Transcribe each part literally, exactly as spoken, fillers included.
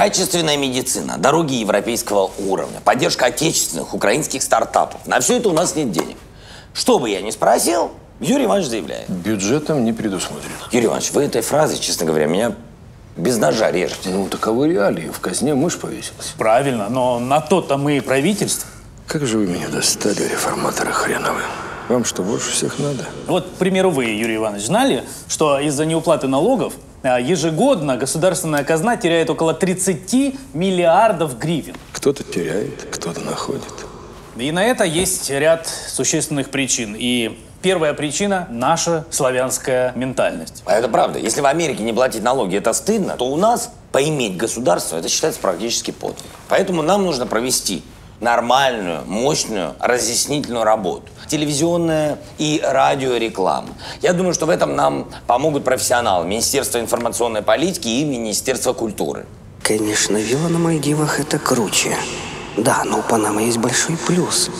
Качественная медицина, дороги европейского уровня, поддержка отечественных, украинских стартапов. На все это у нас нет денег. Что бы я ни спросил, Юрий Иванович заявляет. Бюджетом не предусмотрено. Юрий Иванович, вы этой фразой, честно говоря, меня без ножа режете. Ну, таковы реалии. В казне мышь повесилась. Правильно, но на то-то мы и правительство. Как же вы меня достали, реформаторы хреновы. Вам что, больше всех надо? Вот, к примеру, вы, Юрий Иванович, знали, что из-за неуплаты налогов ежегодно государственная казна теряет около тридцати миллиардов гривен? Кто-то теряет, кто-то находит. И на это есть ряд существенных причин. И первая причина – наша славянская ментальность. А это правда. Если в Америке не платить налоги – это стыдно, то у нас поиметь государство – это считается практически подвиг. Поэтому нам нужно провести нормальную, мощную, разъяснительную работу. Телевизионная и радиореклама. Я думаю, что в этом нам помогут профессионалы Министерства информационной политики и Министерства культуры. Конечно, вилла на Мальдивах – это круче. Да, но у Панамы есть большой плюс.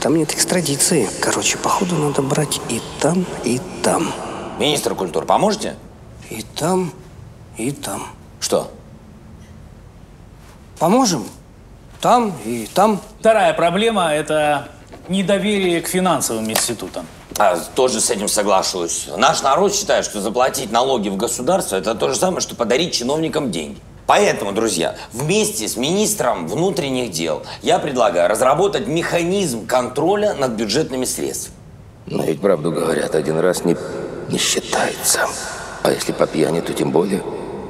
Там нет экстрадиции. Короче, походу надо брать и там, и там. Министр культуры, поможете? И там, и там. Что? Поможем? Там и там. Вторая проблема – это недоверие к финансовым институтам. А, тоже с этим соглашусь. Наш народ считает, что заплатить налоги в государство – это то же самое, что подарить чиновникам деньги. Поэтому, друзья, вместе с министром внутренних дел я предлагаю разработать механизм контроля над бюджетными средствами. Но ведь правду говорят, один раз не, не считается. А если по пьяни, то тем более.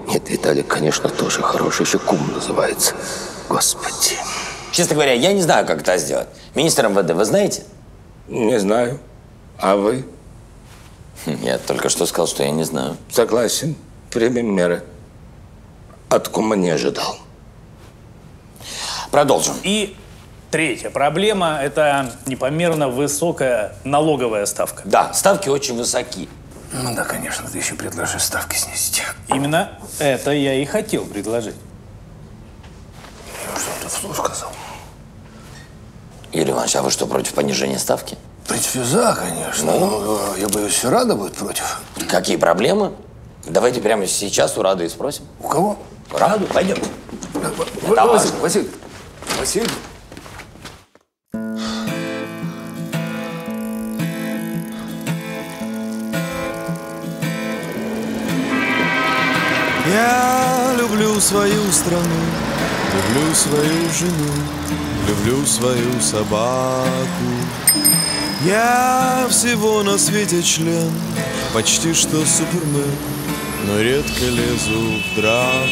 Нет, Виталик, конечно, тоже хороший, еще кум называется. Господи. Честно говоря, я не знаю, как это сделать. Министр МВД, вы знаете? Не знаю. А вы? Я только что сказал, что я не знаю. Согласен. Примем меры. От кума не ожидал. Продолжим. И третья проблема – это непомерно высокая налоговая ставка. Да, ставки очень высоки. Ну да, конечно, ты еще предложишь ставки снизить. Именно это я и хотел предложить. Я что-то вслух сказал. Юрий Иванович, а вы что, против понижения ставки? Против ЮЗа, конечно. Но я боюсь, Рада будет против. Какие проблемы? Давайте прямо сейчас у Рады и спросим. У кого? Раду, пойдем. Василий, Василий, Василий. Я люблю свою страну, люблю свою жену, люблю свою собаку. Я всего на свете член, почти что супермен, но редко лезу в драку.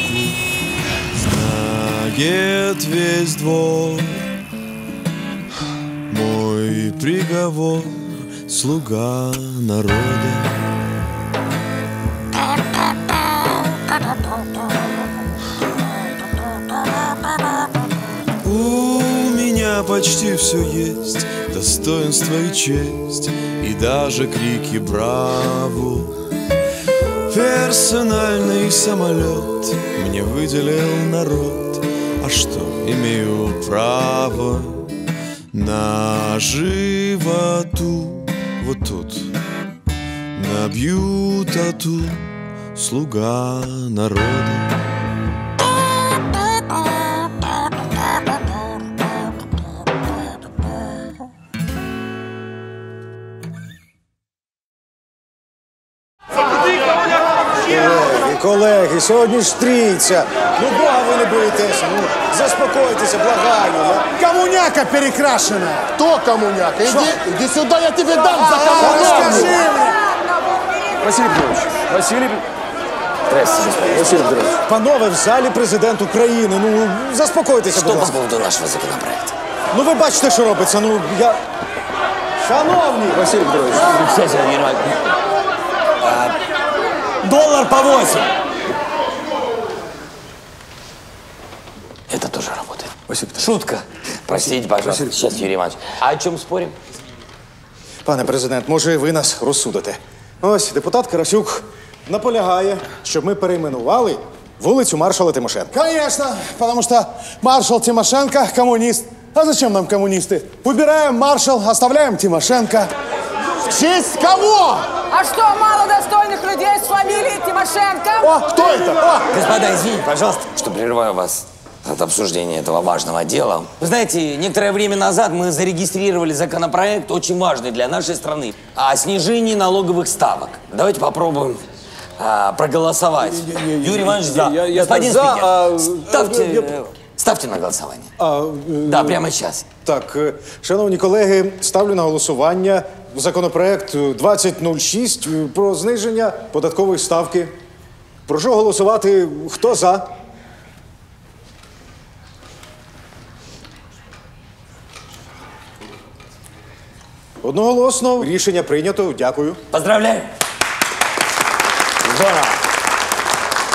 Знает весь двор мой приговор, слуга народа. У меня почти все есть, достоинство и честь, и даже крики браво. Персональный самолет мне выделил народ, а что, имею право на животу? Вот тут набью тату, слуга народа. Колеги, сьогодні ж трійця. Ну, Бога ви не боїтеся. Ну, заспокойтеся, благаю. Я... Комуняка перекрашена. Кто комуняка? Иди, иди сюда, я тебе дам за комуняку. Василий Петрович. Василий Петрович. Василий Петрович. Панове, в залі президент України. Ну, заспокойтеся, будь ласка. Что по поводу нашего законопроекта? Ну, ви бачите, що робиться. Ну, я... Шановний Василий Петрович. Доллар по восемь. Это тоже работает. Шутка. Простите, пожалуйста. Сейчас, Юрий Иванович. А о чем спорим? Пане президент, може і ви нас розсудите. Ось депутат Карасюк наполягає, щоб ми перейменували вулицю маршала Тимошенка. Конечно, потому что маршал Тимошенко – коммунист. А зачем нам коммунисты? Убираем маршал, оставляем Тимошенко. В честь кого? А что, мало достойных людей с фамилией Тимошенко? О, кто это? О! Господа, извините, пожалуйста, что прерываю вас от обсуждения этого важного дела. Вы знаете, некоторое время назад мы зарегистрировали законопроект, очень важный для нашей страны, о снижении налоговых ставок. Давайте попробуем а, проголосовать. Не, не, не, Юрий Иванович, за. Я, я Господин за, спикер, а, ставьте... Я... Ставте на голосування. А, да, прямо зараз. Так, шановні колеги, ставлю на голосування законопроект двадцять нуль шість про зниження податкової ставки. Прошу голосувати, хто за? Одноголосно. Рішення прийнято. Дякую. Поздравляю. Да.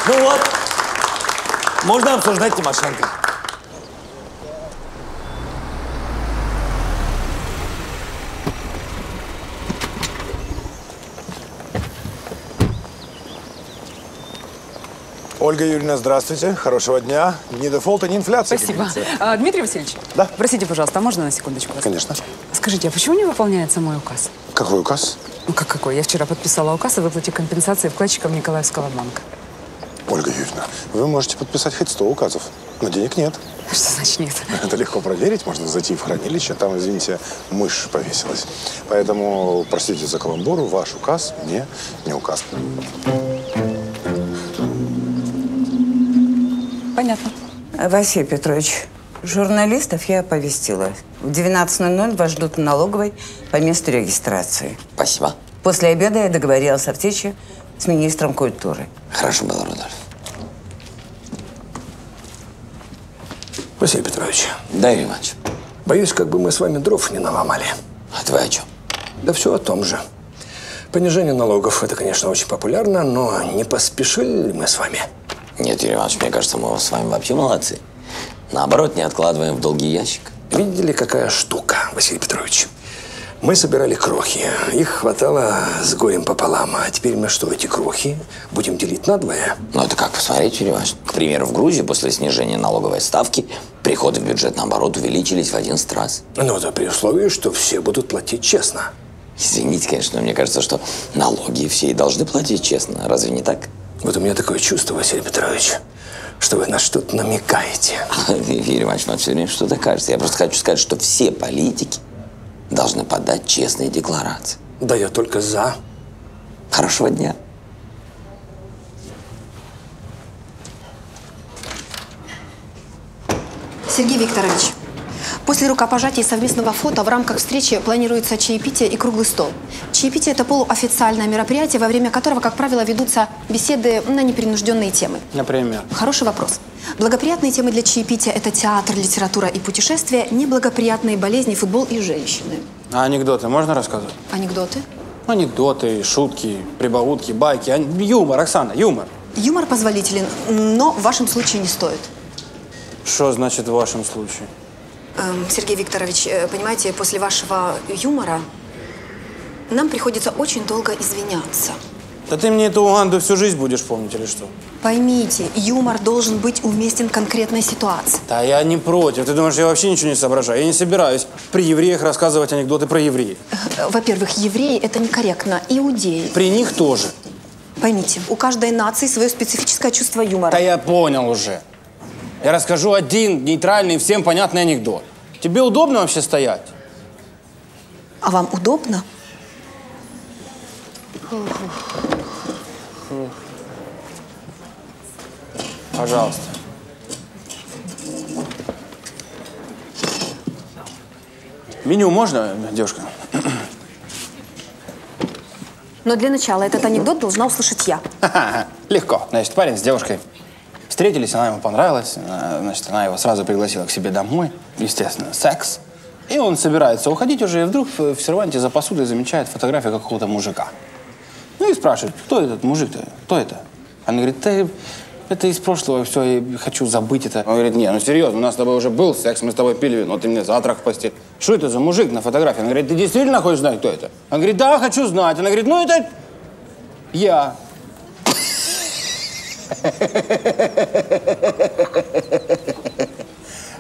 Ну от, можна обсуждати Тимошенко. Ольга Юрьевна, здравствуйте. Хорошего дня. Ни дефолта, ни инфляции. Спасибо. А, Дмитрий Васильевич, да? Простите, пожалуйста, а можно на секундочку? Вас? Конечно. Скажите, а почему не выполняется мой указ? Какой указ? Ну как какой? Я вчера подписала указ о выплате компенсации вкладчикам Николаевского банка. Ольга Юрьевна, вы можете подписать хоть сто указов, но денег нет. Что значит нет? Это легко проверить, можно зайти в хранилище, там, извините, мышь повесилась. Поэтому, простите за каламбур, ваш указ мне не указ. Понятно. Василий Петрович, журналистов я оповестила. В девятнадцать ноль ноль вас ждут в налоговой по месту регистрации. Спасибо. После обеда я договорилась о встрече с министром культуры. Хорошо было, Рудольф. Василий Петрович. Да, Юрий Иванович. Боюсь, как бы мы с вами дров не наломали. А ты о чем? Да все о том же. Понижение налогов – это, конечно, очень популярно, но не поспешили ли мы с вами? Нет, Юрий Иванович, мне кажется, мы с вами вообще молодцы. Наоборот, не откладываем в долгий ящик. Видите ли, какая штука, Василий Петрович? Мы собирали крохи, их хватало с горем пополам. А теперь мы что, эти крохи будем делить надвое? Ну, это как посмотреть, Юрий Иванович. К примеру, в Грузии после снижения налоговой ставки приходы в бюджет, наоборот, увеличились в одиннадцать раз. Ну, это при условии, что все будут платить честно. Извините, конечно, но мне кажется, что налоги все и должны платить честно. Разве не так? Вот у меня такое чувство, Василий Петрович, что вы на что-то намекаете. Юрий Иванович, вам все время что-то кажется. Я просто хочу сказать, что все политики должны подать честные декларации. Да я только за. Хорошего дня. Сергей Викторович, после рукопожатия и совместного фото в рамках встречи планируется чаепитие и круглый стол. Чаепитие – это полуофициальное мероприятие, во время которого, как правило, ведутся беседы на непринужденные темы. Например? Хороший вопрос. Благоприятные темы для чаепития – это театр, литература и путешествия, неблагоприятные – болезни, футбол и женщины. А анекдоты можно рассказывать? Анекдоты? Анекдоты, шутки, прибаутки, байки. Юмор, Оксана, юмор. Юмор позволителен, но в вашем случае не стоит. Что значит в вашем случае? Сергей Викторович, понимаете, после вашего юмора нам приходится очень долго извиняться. Да ты мне эту Уганду всю жизнь будешь помнить или что? Поймите, юмор должен быть уместен конкретной ситуации. Да я не против. Ты думаешь, я вообще ничего не соображаю? Я не собираюсь при евреях рассказывать анекдоты про евреев. Во-первых, евреи – это некорректно. Иудеи. При них тоже. Поймите, у каждой нации свое специфическое чувство юмора. Да я понял уже. Я расскажу один нейтральный, всем понятный анекдот. Тебе удобно вообще стоять? А вам удобно? Пожалуйста. Меню можно, девушка? Но для начала этот анекдот должна услышать я. Легко. Значит, парень с девушкой. Встретились, она ему понравилась, значит, она его сразу пригласила к себе домой, естественно, секс. И он собирается уходить уже, и вдруг в серванте за посудой замечает фотографию какого-то мужика. Ну и спрашивает, кто этот мужик-то, кто это? Она говорит, да, это из прошлого, все, я хочу забыть это. Он говорит, не, ну серьезно, у нас с тобой уже был секс, мы с тобой пили вино, ты мне завтрак в постель. Что это за мужик на фотографии? Она говорит, ты действительно хочешь знать, кто это? Он говорит, да, хочу знать. Она говорит, ну это я.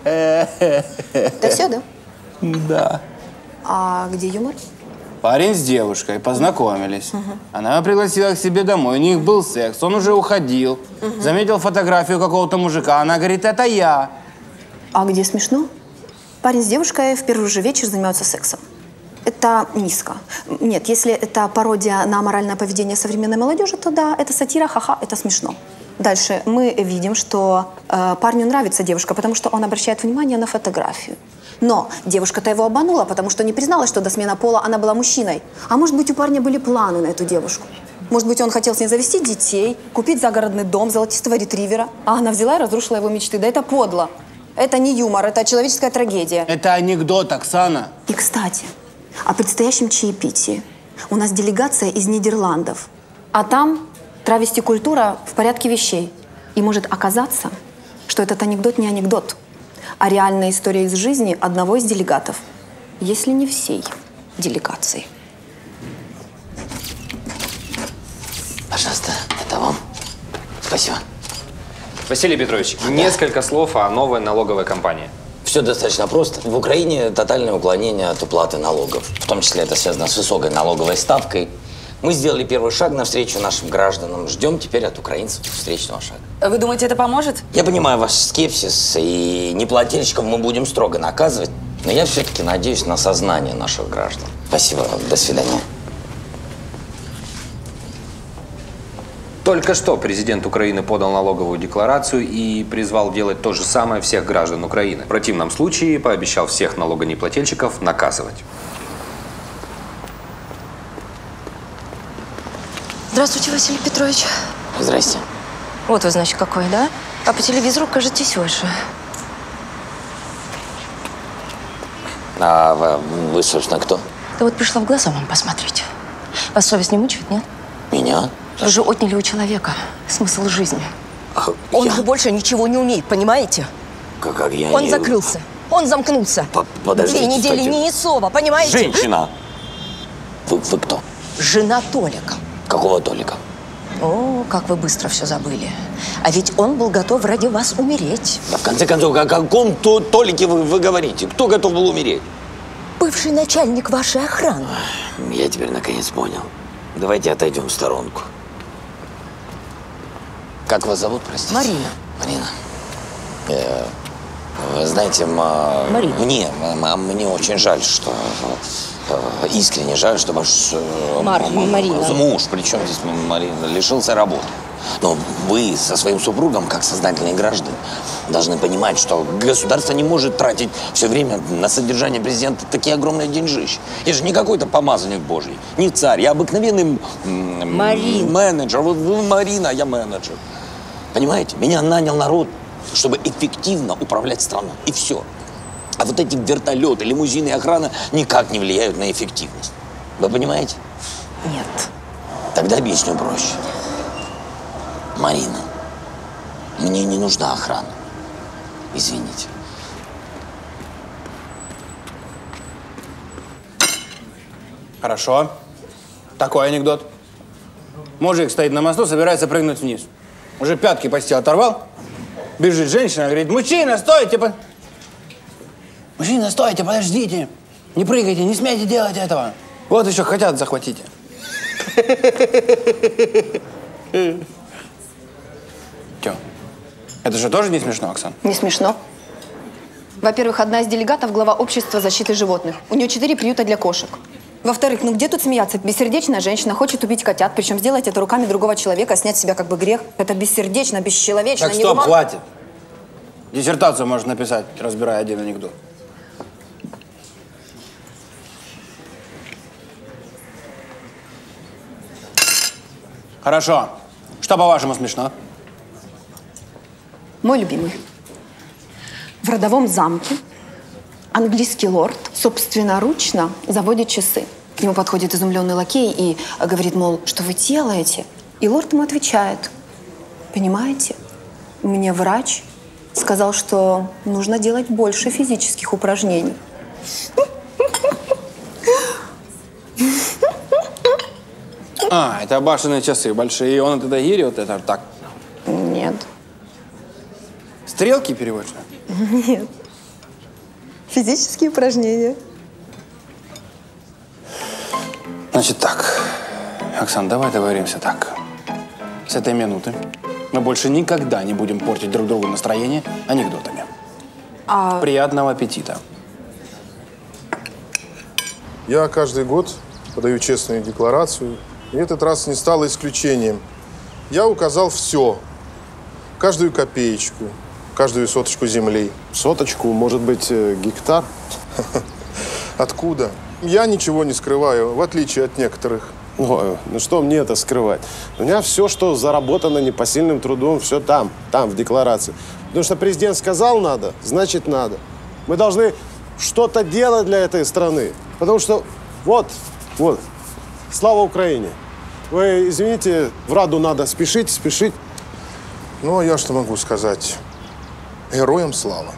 Это все, да? Да. А где юмор? Парень с девушкой познакомились. Uh-huh. Она пригласила к себе домой, у них был секс, он уже уходил. Uh-huh. Заметил фотографию какого-то мужика, она говорит, это я. А где смешно? Парень с девушкой в первый же вечер занимаются сексом. Это низко. Нет, если это пародия на моральное поведение современной молодежи, то да, это сатира, ха-ха, это смешно. Дальше мы видим, что э, парню нравится девушка, потому что он обращает внимание на фотографию. Но девушка-то его обманула, потому что не призналась, что до смены пола она была мужчиной. А может быть, у парня были планы на эту девушку? Может быть, он хотел с ней завести детей, купить загородный дом, золотистого ретривера. А она взяла и разрушила его мечты. Да это подло. Это не юмор, это человеческая трагедия. Это анекдот, Оксана. И, кстати, о предстоящем чаепитии. У нас делегация из Нидерландов. А там травести-культура в порядке вещей. И может оказаться, что этот анекдот не анекдот, а реальная история из жизни одного из делегатов, если не всей делегации. Пожалуйста, это вам. Спасибо. Василий Петрович, да. Несколько слов о новой налоговой кампании. Все достаточно просто. В Украине тотальное уклонение от уплаты налогов. В том числе это связано с высокой налоговой ставкой. Мы сделали первый шаг навстречу нашим гражданам. Ждем теперь от украинцев встречного шага. Вы думаете, это поможет? Я понимаю ваш скепсис, и неплательщиков мы будем строго наказывать. Но я все-таки надеюсь на сознание наших граждан. Спасибо. До свидания. Только что президент Украины подал налоговую декларацию и призвал делать то же самое всех граждан Украины. В противном случае пообещал всех налогонеплательщиков наказывать. Здравствуйте, Василий Петрович. Здрасте. Вот вы, значит, какой, да? А по телевизору кажетесь выше. А вы, собственно, кто? Да вот пришла в глаза вам посмотреть. Вас совесть не мучает, нет? Меня? Вы же отняли у человека смысл жизни. А, он я? же больше ничего не умеет, понимаете? Как, как я он не... закрылся, он замкнулся. Подождите, Две недели кстати... ни слова, понимаете? Женщина! Вы, вы кто? Жена Толика. Какого Толика? О, как вы быстро все забыли. А ведь он был готов ради вас умереть. Да в конце концов, о каком то Толике вы, вы говорите? Кто готов был умереть? Бывший начальник вашей охраны. Я теперь наконец понял. Давайте отойдем в сторонку. Как вас зовут, простите? Марина. Марина. Э, вы знаете, Марина. Мне, мне очень жаль, что... Искренне жаль, что ваш Мар, Марина. муж, причем здесь Марина, лишился работы. Но вы со своим супругом, как сознательные граждане, должны понимать, что государство не может тратить все время на содержание президента такие огромные деньжища. Я же не какой-то помазанник божий, не царь, я обыкновенный Марина. менеджер. Вот вы Марина, а я менеджер. Понимаете? Меня нанял народ, чтобы эффективно управлять страной. И все. А вот эти вертолеты, лимузины и охрана никак не влияют на эффективность. Вы понимаете? Нет. Тогда объясню проще. Марина, мне не нужна охрана. Извините. Хорошо. Такой анекдот. Мужик стоит на мосту, собирается прыгнуть вниз. Уже пятки почти оторвал. Бежит женщина, говорит, мужчина, стой, типа... Мужчина, стойте, подождите. Не прыгайте, не смейте делать этого. Вот еще хотят, захватите. Че? Это же тоже не смешно, Оксана? Не смешно. Во-первых, одна из делегатов – глава общества защиты животных. У нее четыре приюта для кошек. Во-вторых, ну где тут смеяться? Бессердечная женщина хочет убить котят, причем сделать это руками другого человека, снять с себя как бы грех. Это бессердечно, бесчеловечно. Так, стоп, хватит. Диссертацию можно написать, разбирая один анекдот. Хорошо. Что, по-вашему, смешно? Мой любимый. В родовом замке английский лорд собственноручно заводит часы. К нему подходит изумленный лакей и говорит, мол, что вы делаете? И лорд ему отвечает, понимаете, мне врач сказал, что нужно делать больше физических упражнений. А, это башенные часы большие. И он от этой гири вот это так? Нет. Стрелки переводишь? Нет. Физические упражнения. Значит так, Оксан, давай договоримся так. С этой минуты мы больше никогда не будем портить друг другу настроение анекдотами. А... Приятного аппетита. Я каждый год подаю честную декларацию, и этот раз не стало исключением. Я указал все, каждую копеечку, каждую соточку земли. Соточку, может быть, гектар? Откуда? Я ничего не скрываю, в отличие от некоторых. Ой, ну что мне это скрывать? У меня все, что заработано непосильным трудом, все там, там, в декларации. Потому что президент сказал надо, значит надо. Мы должны что-то делать для этой страны. Потому что вот, вот, слава Украине. Вы, извините, в Раду надо спешить, спешить. Ну, а я что могу сказать? Героям слава.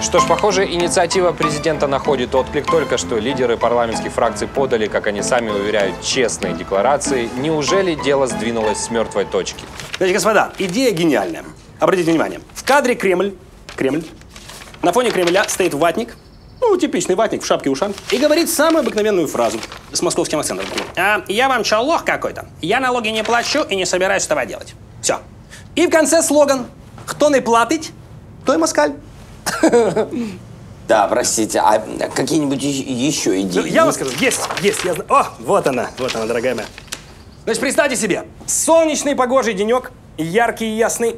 Что ж, похоже, инициатива президента находит отклик. Только что лидеры парламентских фракций подали, как они сами уверяют, честные декларации. Неужели дело сдвинулось с мертвой точки? Дорогие господа, идея гениальная. Обратите внимание, в кадре Кремль, Кремль, на фоне Кремля стоит ватник, ну, типичный ватник в шапке-ушанке, и говорит самую обыкновенную фразу с московским акцентом. А, я вам чё, лох какой-то? Я налоги не плачу и не собираюсь этого делать. Все. И в конце слоган: кто не платить, то и москаль. Да, простите, а какие-нибудь еще идеи? Ну, я вам скажу, есть, есть, я знаю. О, вот она, вот она, дорогая моя. Значит, представьте себе, солнечный погожий денек, яркий и ясный.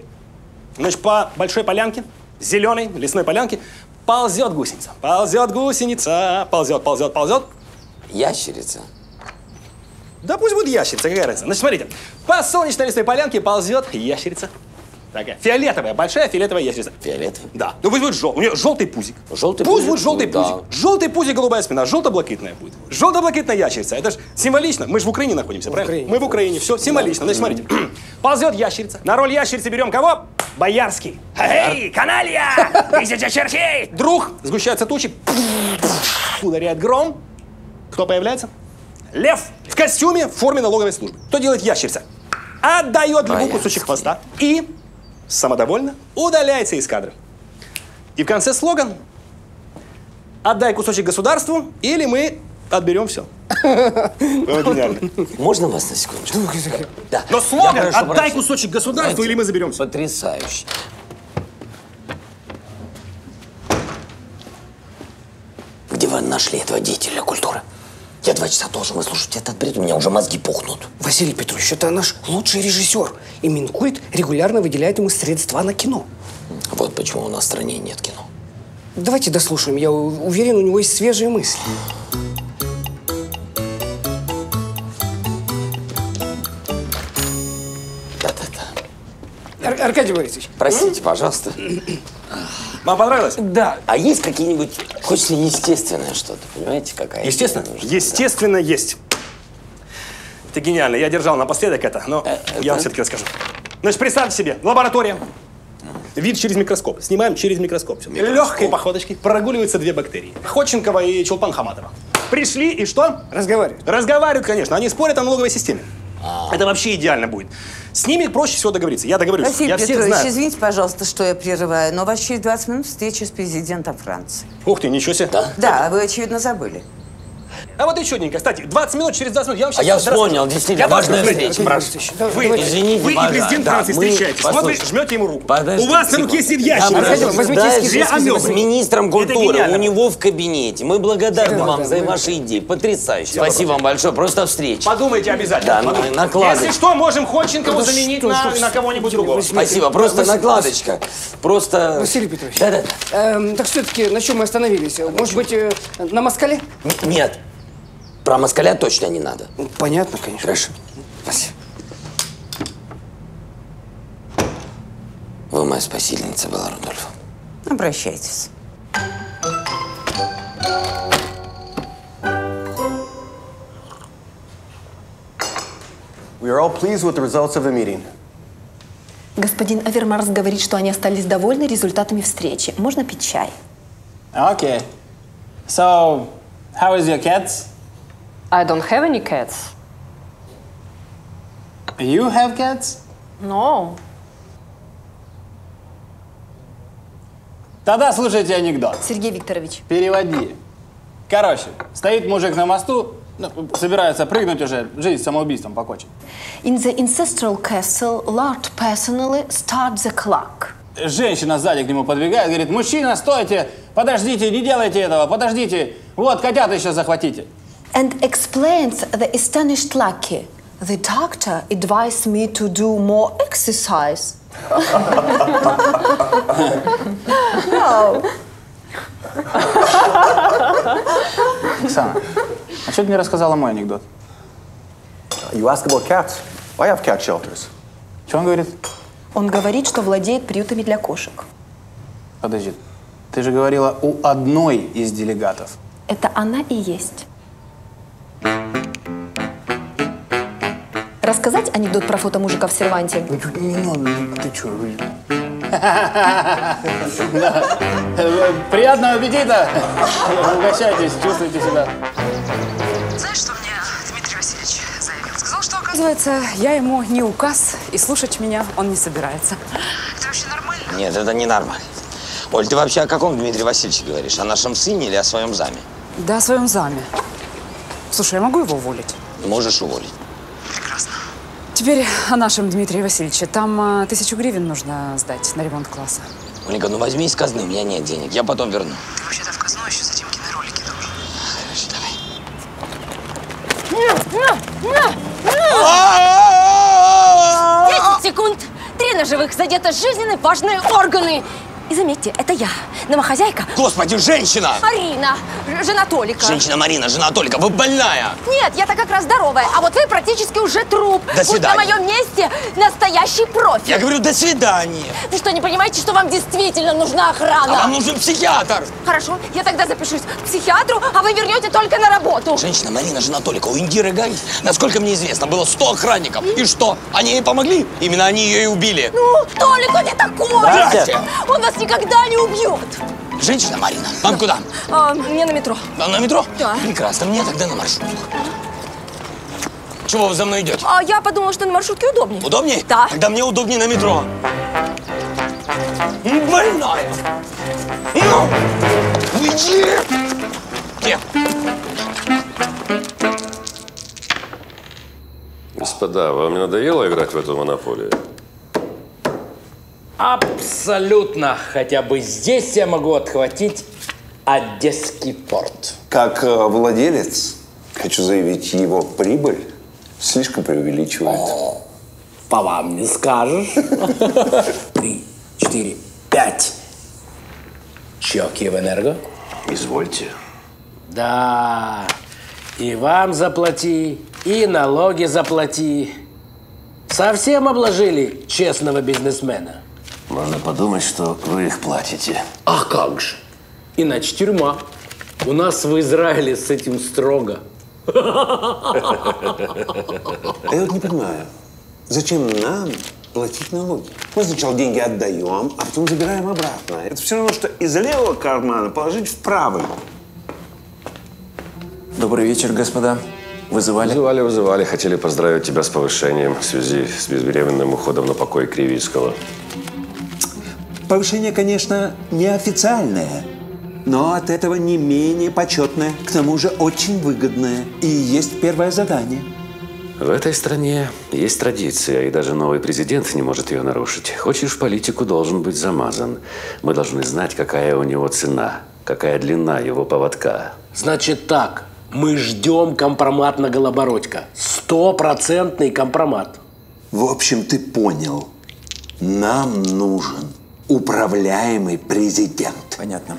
Значит, по большой полянке, зеленой лесной полянке, ползет гусеница, ползет гусеница, ползет, ползет, ползет. Ящерица. Да пусть будет ящерица, какая разница. Значит, смотрите, по солнечной лесной полянке ползет ящерица. Такая фиолетовая, большая фиолетовая ящерица. Фиолетовая? Да. Ну пусть будет желтый. У нее желтый пузик. Желтый пусть пузик? Пусть будет желтый ну, пузик. Да. Желтый пузик, голубая спина. Желто-блакитная будет. Желто-блакитная ящерица. Это же символично. Мы же в Украине находимся, в правильно? Украине. Мы в Украине. Все символично. Да. Значит, смотрите. Ползет ящерица. На роль ящерицы берем кого? Боярский. Эй, каналья! Тысяча червей! Друг, сгущаются тучи. Ударяет гром. Кто появляется? Лев. В костюме, в форме налоговой службы. Что делает ящерица? Отдает льву кусочек хвоста и... самодовольно удаляется из кадра. И в конце слоган: отдай кусочек государству, или мы отберем все. Можно вас на секунду? Да. Но слоган: отдай кусочек государству, или мы заберем все. Потрясающе. Где вы нашли этого деятеля культуры? Я два часа должен выслушать этот бред, у меня уже мозги пухнут. Василий Петрович, это наш лучший режиссер. И Минкульт регулярно выделяет ему средства на кино. Вот почему у нас в стране нет кино. Давайте дослушаем, я уверен, у него есть свежие мысли. Да-да-да. Ар Аркадий Борисович. Простите, пожалуйста. Вам понравилось? Да. А есть какие-нибудь, хочется естественное что-то, понимаете, какая-то? Естественно? Естественно да. Есть. Это гениально. Я держал напоследок это, но э, я вам все-таки расскажу. Значит, представьте себе, лаборатория. Вид через микроскоп. Снимаем через микроскоп. микроскоп. Легкой походочкой прогуливаются две бактерии. Ходченкова и Чулпан Хаматова. Пришли и что? Разговаривают. Разговаривают, конечно. Они спорят о налоговой системе. А-а-а. Это вообще идеально будет. С ними проще всего договориться. Я договорюсь. Василий Петрович, извините, пожалуйста, что я прерываю, но у вас через двадцать минут встреча с президентом Франции. Ух ты, ничего себе. Да, да вы, очевидно, забыли. А вот и чудненько. Кстати, двадцать минут, через двадцать минут я вам сейчас... А я вспомнил, действительно, важная встреча. Вы, извините, вы и президент Франции встречаетесь. Вот вы жмете ему руку. У вас на руке сидит ящик. С министром культуры, у него в кабинете. Мы благодарны вам за ваши идеи. Потрясающе. Спасибо вам большое. Просто встреча. Подумайте обязательно. Если что, можем Ходченкову заменить на кого-нибудь другого. Спасибо. Просто накладочка. Просто... Василий Петрович. Да-да. Так все-таки, на чем мы остановились? Может быть, на москале? Нет. Про москаля точно не надо. Понятно, конечно. Хорошо. Спасибо. Вы моя спасительница была, Рудольф. Обращайтесь. Господин Авермарс говорит, что они остались довольны результатами встречи. Можно пить чай? Окей. So, how is your cats? I don't have any cats. You have cats? No. Тогда слушайте анекдот. Сергей Викторович. Переводи. Короче, стоит мужик на мосту, собирается прыгнуть уже, жизнь самоубийством покончит. In the ancestral castle, Lord personally starts the clock. Женщина сзади к нему подбегает, говорит: мужчина, стойте, подождите, не делайте этого, подождите, вот котят еще захватите. And explains the astonished Lucky. The doctor advised me to do more exercise. No. Оксана, а что ты мне рассказала мой анекдот? You asked about cats. I have cat shelters. Что он говорит? Он говорит, что владеет приютами для кошек. Подожди, ты же говорила у одной из делегатов. Это она и есть. Рассказать анекдот про фото мужика в серванте? Не надо, ты чё? Приятного аппетита! Угощайтесь, чувствуйте себя. Знаешь, что мне Дмитрий Васильевич заявил? Сказал, что, оказывается, я ему не указ, и слушать меня он не собирается. Это вообще нормально? Нет, это не нормально. Оль, ты вообще о каком Дмитрии Васильевиче говоришь? О нашем сыне или о своем заме? Да, о своем заме. Слушай, я могу его уволить? Можешь уволить. Прекрасно. Теперь о нашем Дмитрии Васильевиче. Там а, тысячу гривен нужно сдать на ремонт класса. Ольга, ну возьми из казны, у меня нет денег, я потом верну. Ты вообще-то в казну еще за Димкины ролики должен. Хорошо, давай. десять секунд. Три ножевых задето жизненно важные органы. И заметьте, это я, домохозяйка. Господи, женщина! Марина, жена Толика. Женщина Марина, жена Толика, вы больная! Нет, я-то как раз здоровая, а вот вы практически уже труп. До свидания. Будь на моем месте настоящий профи. Я говорю, до свидания. Вы что, не понимаете, что вам действительно нужна охрана? А вам нужен психиатр. Хорошо, я тогда запишусь к психиатру, а вы вернете только на работу. Женщина Марина, жена Толика, у Индиры Ганди, насколько мне известно, было сто охранников. И что, они ей помогли? Именно они ее и убили. Ну, Толик, он не такой. Здрасте. Он вас никогда не убьет! Женщина Марина, вам куда? А, мне на метро. А, на метро? Да. Прекрасно, мне тогда на маршрутку. Чего вы за мной идете? А я подумала, что на маршрутке удобнее. Удобнее? Да. Тогда мне удобнее на метро. Больная! Ну! Уйди! Где? Господа, вам не надоело играть в эту монополию? Абсолютно. Хотя бы здесь я могу отхватить Одесский порт. Как владелец, хочу заявить, его прибыль слишком преувеличивает. О, по вам не скажешь. Три, четыре, пять. Чё, Киевэнерго? Извольте. Да, и вам заплати, и налоги заплати. Совсем обложили честного бизнесмена. Можно подумать, что вы их платите. А как же? Иначе тюрьма. У нас в Израиле с этим строго. Я вот не понимаю, зачем нам платить налоги? Мы сначала деньги отдаем, а потом забираем обратно. Это все равно, что из левого кармана положить в правый. Добрый вечер, господа. Вызывали? Вызывали, вызывали. Хотели поздравить тебя с повышением в связи с безвременным уходом на покой Кривийского. Повышение, конечно, неофициальное, но от этого не менее почетное, к тому же очень выгодное. И есть первое задание. В этой стране есть традиция, и даже новый президент не может ее нарушить. Хочешь в политику, должен быть замазан. Мы должны знать, какая у него цена, какая длина его поводка. Значит так, мы ждем компромат на Голобородько. Стопроцентный компромат. В общем, ты понял, нам нужен управляемый президент. Понятно.